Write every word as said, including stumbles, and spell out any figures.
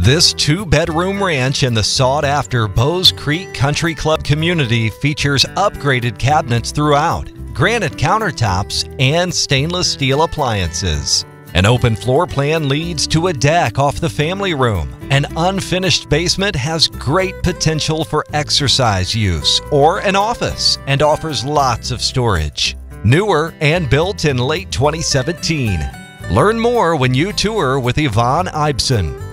This two-bedroom ranch in the sought-after Bowes Creek Country Club community features upgraded cabinets throughout, granite countertops, and stainless steel appliances. An open floor plan leads to a deck off the family room. An unfinished basement has great potential for exercise use or an office and offers lots of storage. Newer and built in late twenty seventeen. Learn more when you tour with Yvonne Ibsen.